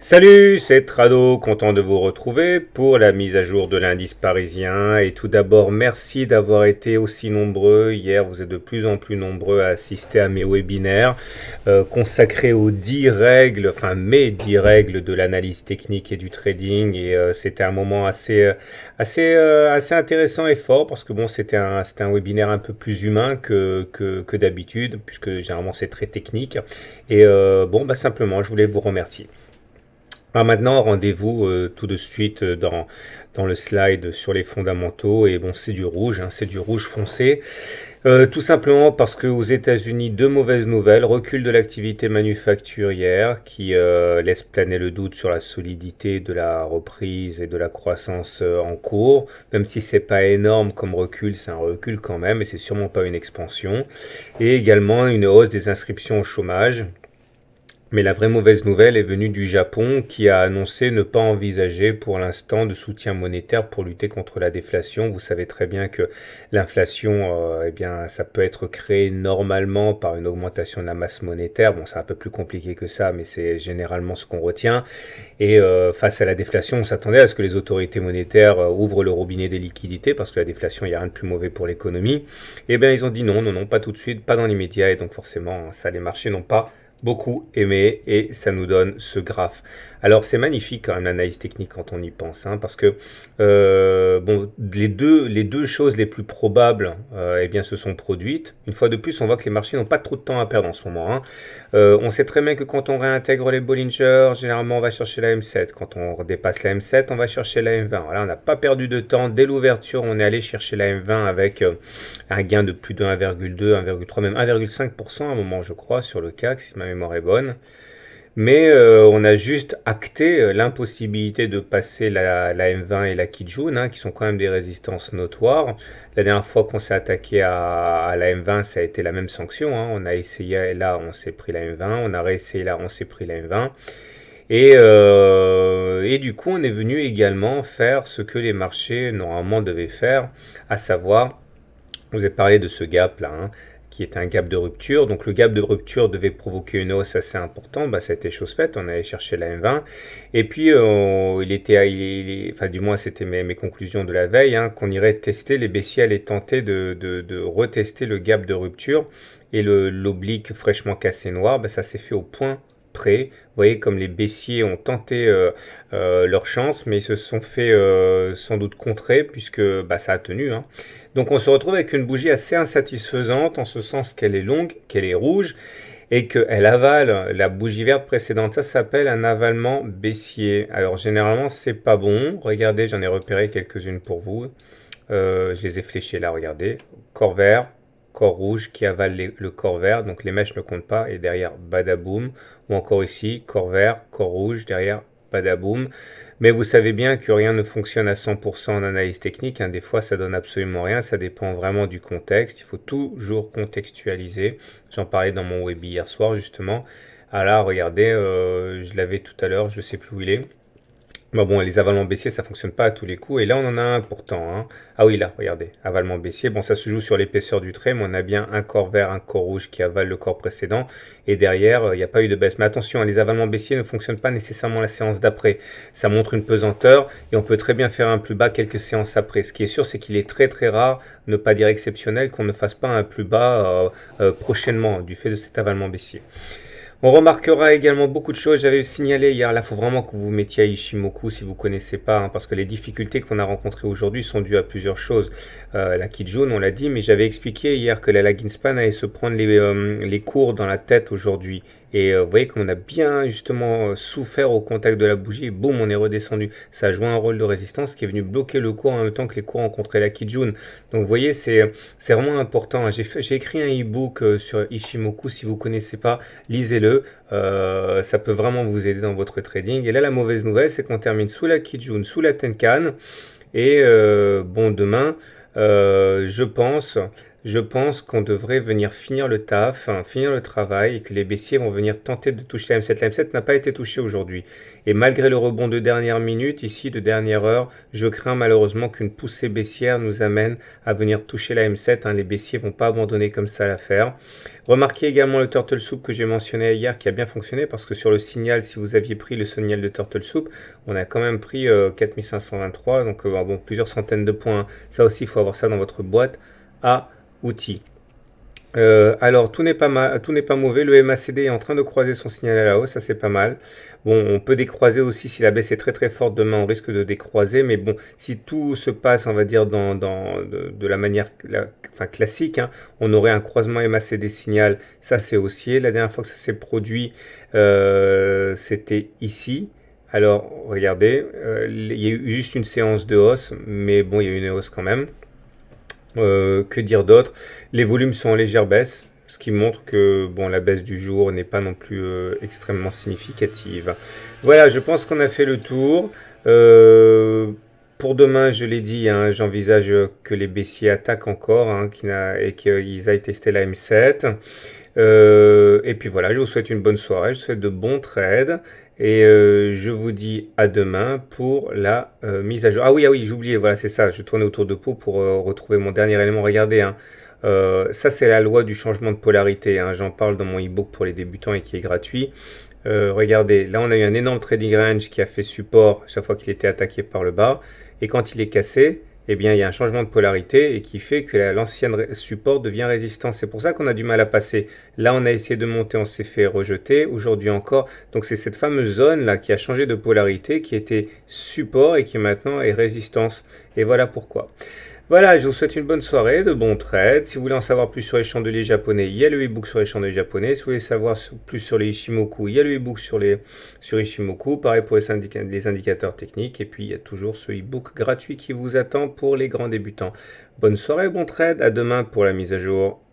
Salut, c'est Trado, content de vous retrouver pour la mise à jour de l'indice parisien. Et tout d'abord, merci d'avoir été aussi nombreux. Hier, vous êtes de plus en plus nombreux à assister à mes webinaires consacrés aux 10 règles, enfin mes 10 règles de l'analyse technique et du trading. Et c'était un moment assez intéressant et fort parce que bon, c'était un webinaire un peu plus humain que d'habitude, puisque généralement c'est très technique. Et bon, bah simplement, je voulais vous remercier. Alors maintenant, rendez-vous tout de suite dans le slide sur les fondamentaux. Et bon, c'est du rouge, hein, c'est du rouge foncé. Tout simplement parce que aux États-Unis, deux mauvaises nouvelles. Recul de l'activité manufacturière qui laisse planer le doute sur la solidité de la reprise et de la croissance en cours. Même si c'est pas énorme comme recul, c'est un recul quand même et c'est sûrement pas une expansion. Et également une hausse des inscriptions au chômage. Mais la vraie mauvaise nouvelle est venue du Japon qui a annoncé ne pas envisager pour l'instant de soutien monétaire pour lutter contre la déflation. Vous savez très bien que l'inflation, eh bien, ça peut être créé normalement par une augmentation de la masse monétaire. Bon, c'est un peu plus compliqué que ça, mais c'est généralement ce qu'on retient. Et face à la déflation, on s'attendait à ce que les autorités monétaires ouvrent le robinet des liquidités parce que la déflation, il n'y a rien de plus mauvais pour l'économie. Eh bien, ils ont dit non, non, non, pas tout de suite, pas dans l'immédiat. Et donc forcément, ça, les marchés n'ont pas beaucoup aimé et ça nous donne ce graphe. Alors c'est magnifique quand même l'analyse technique quand on y pense, hein, parce que bon, les deux choses les plus probables eh bien, se sont produites. Une fois de plus, on voit que les marchés n'ont pas trop de temps à perdre en ce moment, hein. On sait très bien que quand on réintègre les Bollinger, généralement on va chercher la M7. Quand on dépasse la M7, on va chercher la M20. Voilà, on n'a pas perdu de temps. Dès l'ouverture, on est allé chercher la M20 avec un gain de plus de 1,2, 1,3, même 1,5% à un moment, je crois, sur le CAC, si ma mémoire est bonne. Mais on a juste acté l'impossibilité de passer la M20 et la Kijun, hein, qui sont quand même des résistances notoires. La dernière fois qu'on s'est attaqué à la M20, ça a été la même sanction, hein. On a essayé là, on s'est pris la M20, on a réessayé là, on s'est pris la M20. Et du coup, on est venu également faire ce que les marchés normalement devaient faire, à savoir, je vous ai parlé de ce gap là, hein, qui est un gap de rupture. Donc le gap de rupture devait provoquer une hausse assez importante. Bah, ça a été chose faite, on allait chercher la M20. Et puis enfin du moins c'était mes conclusions de la veille, hein, qu'on irait tester les baissiers et tenter de retester le gap de rupture. Et l'oblique fraîchement cassé noir, bah, ça s'est fait au point près. Vous voyez comme les baissiers ont tenté leur chance, mais ils se sont fait sans doute contrer puisque bah, ça a tenu, hein. Donc on se retrouve avec une bougie assez insatisfaisante en ce sens qu'elle est longue, qu'elle est rouge et qu'elle avale la bougie verte précédente. Ça s'appelle un avalement baissier. Alors généralement c'est pas bon. Regardez, j'en ai repéré quelques-unes pour vous. Je les ai fléchées là, regardez. Corps vert, corps rouge qui avale le corps vert, donc les mèches ne comptent pas, et derrière badaboum, ou encore ici, corps vert, corps rouge, derrière badaboum. Mais vous savez bien que rien ne fonctionne à 100% en analyse technique, hein. Des fois ça donne absolument rien, ça dépend vraiment du contexte, il faut toujours contextualiser. J'en parlais dans mon web hier soir justement. Ah là, regardez, je l'avais tout à l'heure, je ne sais plus où il est. Bah bon, les avalements baissiers, ça fonctionne pas à tous les coups. Et là, on en a un pourtant, hein. Ah oui, là, regardez, avalement baissier. Bon, ça se joue sur l'épaisseur du trait, mais on a bien un corps vert, un corps rouge qui avale le corps précédent. Et derrière, il n'y a pas eu de baisse. Mais attention, hein, les avalements baissiers ne fonctionnent pas nécessairement la séance d'après. Ça montre une pesanteur et on peut très bien faire un plus bas quelques séances après. Ce qui est sûr, c'est qu'il est très très rare, ne pas dire exceptionnel, qu'on ne fasse pas un plus bas prochainement du fait de cet avalement baissier. On remarquera également beaucoup de choses. J'avais signalé hier, là, il faut vraiment que vous vous mettiez à Ichimoku si vous connaissez pas, hein, parce que les difficultés qu'on a rencontrées aujourd'hui sont dues à plusieurs choses. La Kijun, on l'a dit, mais j'avais expliqué hier que la Laginspan allait se prendre les cours dans la tête aujourd'hui. Et vous voyez qu'on a bien justement souffert au contact de la bougie et boum, on est redescendu. Ça a joué un rôle de résistance qui est venu bloquer le cours en même temps que les cours rencontraient la Kijun. Donc vous voyez, c'est vraiment important. J'ai écrit un e-book sur Ichimoku, si vous connaissez pas, lisez-le. Ça peut vraiment vous aider dans votre trading. Et là, la mauvaise nouvelle, c'est qu'on termine sous la Kijun, sous la Tenkan. Et bon, demain, je pense... Je pense qu'on devrait venir finir le travail, et que les baissiers vont venir tenter de toucher la M7. La M7 n'a pas été touchée aujourd'hui. Et malgré le rebond de dernière minute, ici de dernière heure, je crains malheureusement qu'une poussée baissière nous amène à venir toucher la M7. Les baissiers vont pas abandonner comme ça l'affaire. Remarquez également le Turtle Soup que j'ai mentionné hier, qui a bien fonctionné, parce que sur le signal, si vous aviez pris le signal de Turtle Soup, on a quand même pris 4523, donc bon, plusieurs centaines de points. Ça aussi, il faut avoir ça dans votre boîte à outils. Alors tout n'est pas mauvais. Le MACD est en train de croiser son signal à la hausse, ça c'est pas mal. Bon, on peut décroiser aussi si la baisse est très très forte demain, on risque de décroiser, mais bon, si tout se passe, on va dire, de la manière classique, on aurait un croisement MACD signal, ça c'est haussier. La dernière fois que ça s'est produit, c'était ici. Alors regardez, il y a eu juste une séance de hausse, mais bon, il y a eu une hausse quand même. Que dire d'autre? Les volumes sont en légère baisse, ce qui montre que bon, la baisse du jour n'est pas non plus extrêmement significative. Voilà, je pense qu'on a fait le tour. Pour demain, je l'ai dit, j'envisage que les baissiers attaquent encore et qu'ils aillent tester la M7. Et puis voilà, je vous souhaite une bonne soirée, je vous souhaite de bons trades. Et je vous dis à demain pour la mise à jour. Ah oui, j'oubliais, voilà, c'est ça, je tournais autour de pot pour retrouver mon dernier élément. Regardez, ça c'est la loi du changement de polarité, j'en parle dans mon e-book pour les débutants et qui est gratuit. Regardez, là on a eu un énorme trading range qui a fait support chaque fois qu'il était attaqué par le bas. Et quand il est cassé, eh bien, il y a un changement de polarité et qui fait que l'ancienne support devient résistance. C'est pour ça qu'on a du mal à passer. Là, on a essayé de monter, on s'est fait rejeter. Aujourd'hui encore. Donc, c'est cette fameuse zone-là qui a changé de polarité, qui était support et qui maintenant est résistance. Et voilà pourquoi. Voilà, je vous souhaite une bonne soirée, de bons trades. Si vous voulez en savoir plus sur les chandeliers japonais, il y a le e-book sur les chandeliers japonais. Si vous voulez savoir plus sur les Ichimoku, il y a le e-book sur Ichimoku. Pareil pour les indicateurs techniques. Et puis, il y a toujours ce e-book gratuit qui vous attend pour les grands débutants. Bonne soirée, bon trade. À demain pour la mise à jour.